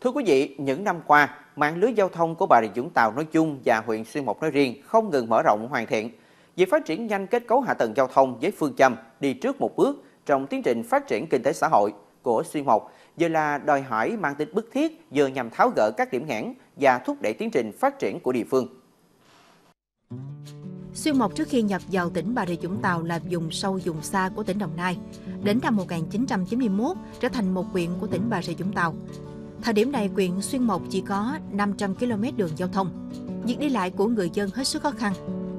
Thưa quý vị, những năm qua, mạng lưới giao thông của Bà Rịa - Vũng Tàu nói chung và huyện Xuyên Mộc nói riêng không ngừng mở rộng hoàn thiện. Việc phát triển nhanh kết cấu hạ tầng giao thông với phương châm đi trước một bước trong tiến trình phát triển kinh tế xã hội của Xuyên Mộc giờ là đòi hỏi mang tính bức thiết, vừa nhằm tháo gỡ các điểm nghẽn và thúc đẩy tiến trình phát triển của địa phương. Xuyên Mộc trước khi nhập vào tỉnh Bà Rịa - Vũng Tàu là vùng sâu vùng xa của tỉnh Đồng Nai. Đến năm 1991 trở thành một huyện của tỉnh Bà Rịa - Vũng Tàu. Thời điểm này, huyện Xuyên Mộc chỉ có 500 km đường giao thông. Việc đi lại của người dân hết sức khó khăn,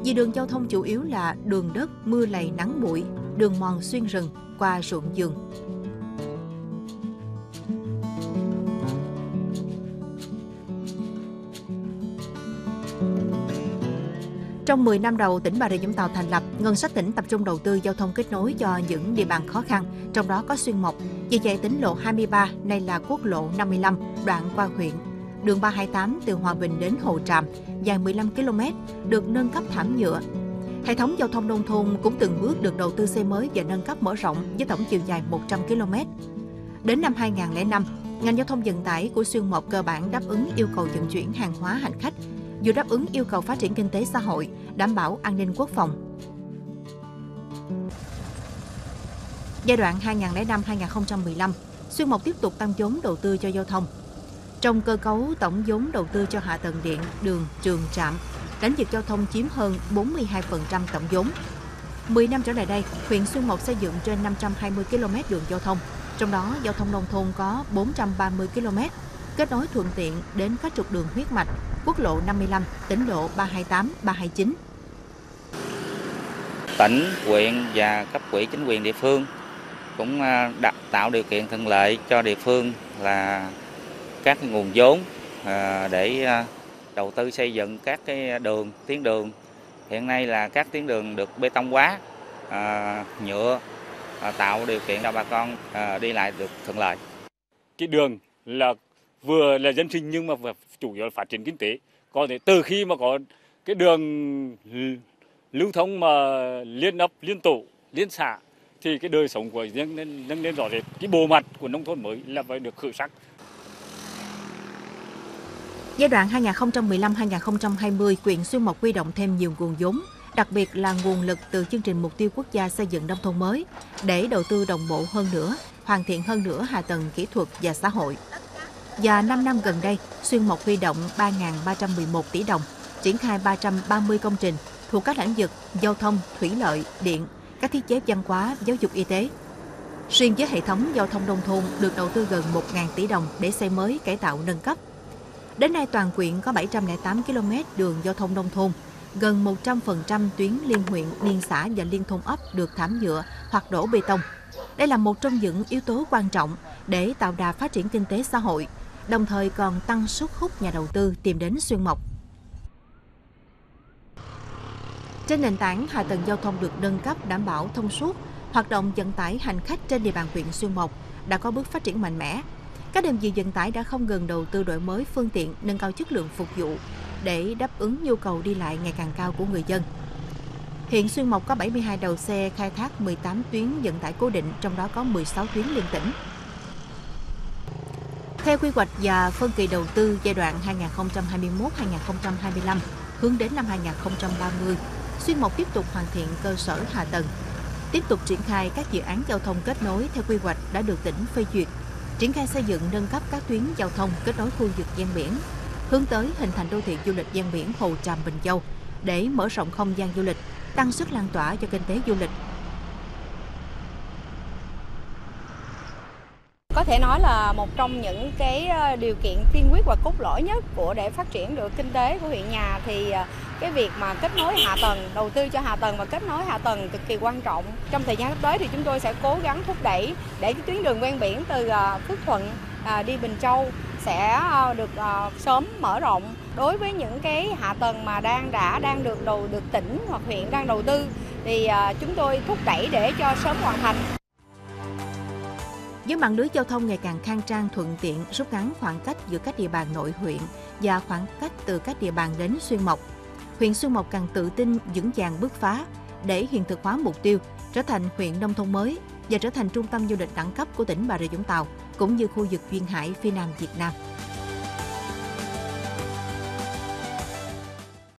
vì đường giao thông chủ yếu là đường đất, mưa lầy, nắng bụi, đường mòn xuyên rừng, qua ruộng vườn. Trong 10 năm đầu tỉnh Bà Rịa - Vũng Tàu thành lập, ngân sách tỉnh tập trung đầu tư giao thông kết nối cho những địa bàn khó khăn, trong đó có Xuyên Mộc. Vì vậy, tỉnh lộ 23, nay là quốc lộ 55, đoạn qua huyện, đường 328 từ Hòa Bình đến Hồ Tràm, dài 15 km, được nâng cấp thảm nhựa. Hệ thống giao thông nông thôn cũng từng bước được đầu tư xây mới và nâng cấp mở rộng với tổng chiều dài 100 km. Đến năm 2005, ngành giao thông vận tải của Xuyên Mộc cơ bản đáp ứng yêu cầu vận chuyển hàng hóa hành khách, vừa đáp ứng yêu cầu phát triển kinh tế xã hội, đảm bảo an ninh quốc phòng. Giai đoạn 2005-2015, Xuyên Mộc tiếp tục tăng vốn đầu tư cho giao thông. Trong cơ cấu tổng vốn đầu tư cho hạ tầng điện, đường, trường, trạm, lĩnh vực giao thông chiếm hơn 42% tổng vốn. 10 năm trở lại đây, huyện Xuyên Mộc xây dựng trên 520 km đường giao thông, trong đó giao thông nông thôn có 430 km, kết nối thuận tiện đến các trục đường huyết mạch, quốc lộ 55, tỉnh lộ 328, 329. Tỉnh, huyện và cấp ủy chính quyền địa phương cũng đã tạo điều kiện thuận lợi cho địa phương là các nguồn vốn để đầu tư xây dựng các cái đường, tuyến đường. Hiện nay là các tuyến đường được bê tông hóa, nhựa, tạo điều kiện cho bà con đi lại được thuận lợi. Cái đường là vừa là dân sinh nhưng mà chủ yếu là phát triển kinh tế. Có thể từ khi mà có cái đường lưu thông mà liên ấp, liên tổ, liên xã thì cái đời sống của dân nâng lên rõ rệt. Cái bộ mặt của nông thôn mới là phải được khởi sắc. Giai đoạn 2015-2020, huyện Xuyên Mộc huy động thêm nhiều nguồn vốn, đặc biệt là nguồn lực từ chương trình mục tiêu quốc gia xây dựng nông thôn mới để đầu tư đồng bộ hơn nữa, hoàn thiện hơn nữa hạ tầng kỹ thuật và xã hội. Và 5 năm gần đây, Xuyên Mộc huy động 3.311 tỷ đồng, triển khai 330 công trình thuộc các lĩnh vực giao thông, thủy lợi, điện, các thiết chế văn hóa, giáo dục y tế. Riêng với hệ thống giao thông nông thôn được đầu tư gần 1.000 tỷ đồng để xây mới, cải tạo, nâng cấp. Đến nay, toàn huyện có 708 km đường giao thông nông thôn, gần 100% tuyến liên huyện, liên xã và liên thôn ấp được thảm nhựa hoặc đổ bê tông. Đây là một trong những yếu tố quan trọng để tạo đà phát triển kinh tế xã hội, đồng thời còn tăng sức hút nhà đầu tư tìm đến Xuyên Mộc. Trên nền tảng hạ tầng giao thông được nâng cấp đảm bảo thông suốt, hoạt động vận tải hành khách trên địa bàn huyện Xuyên Mộc đã có bước phát triển mạnh mẽ. Các đơn vị vận tải đã không ngừng đầu tư đổi mới phương tiện, nâng cao chất lượng phục vụ để đáp ứng nhu cầu đi lại ngày càng cao của người dân. Hiện Xuyên Mộc có 72 đầu xe khai thác 18 tuyến vận tải cố định, trong đó có 16 tuyến liên tỉnh. Theo quy hoạch và phân kỳ đầu tư giai đoạn 2021-2025, hướng đến năm 2030, Xuyên Mộc tiếp tục hoàn thiện cơ sở hạ tầng, tiếp tục triển khai các dự án giao thông kết nối theo quy hoạch đã được tỉnh phê duyệt, triển khai xây dựng nâng cấp các tuyến giao thông kết nối khu vực ven biển, hướng tới hình thành đô thị du lịch ven biển Hồ Tràm - Bình Châu để mở rộng không gian du lịch, tăng sức lan tỏa cho kinh tế du lịch. Có thể nói là một trong những cái điều kiện tiên quyết và cốt lõi nhất để phát triển được kinh tế của huyện nhà thì cái việc mà kết nối hạ tầng, đầu tư cho hạ tầng và kết nối hạ tầng cực kỳ quan trọng. Trong thời gian sắp tới thì chúng tôi sẽ cố gắng thúc đẩy để cái tuyến đường ven biển từ Phước Thuận đi Bình Châu sẽ được sớm mở rộng. Đối với những cái hạ tầng mà đang được tỉnh hoặc huyện đang đầu tư thì chúng tôi thúc đẩy để cho sớm hoàn thành. Với mạng lưới giao thông ngày càng khang trang thuận tiện, rút ngắn khoảng cách giữa các địa bàn nội huyện và khoảng cách từ các địa bàn đến Xuyên Mộc, huyện Xuyên Mộc càng tự tin vững vàng bứt phá để hiện thực hóa mục tiêu trở thành huyện nông thôn mới và trở thành trung tâm du lịch đẳng cấp của tỉnh Bà Rịa - Vũng Tàu cũng như khu vực duyên hải phía Nam Việt Nam.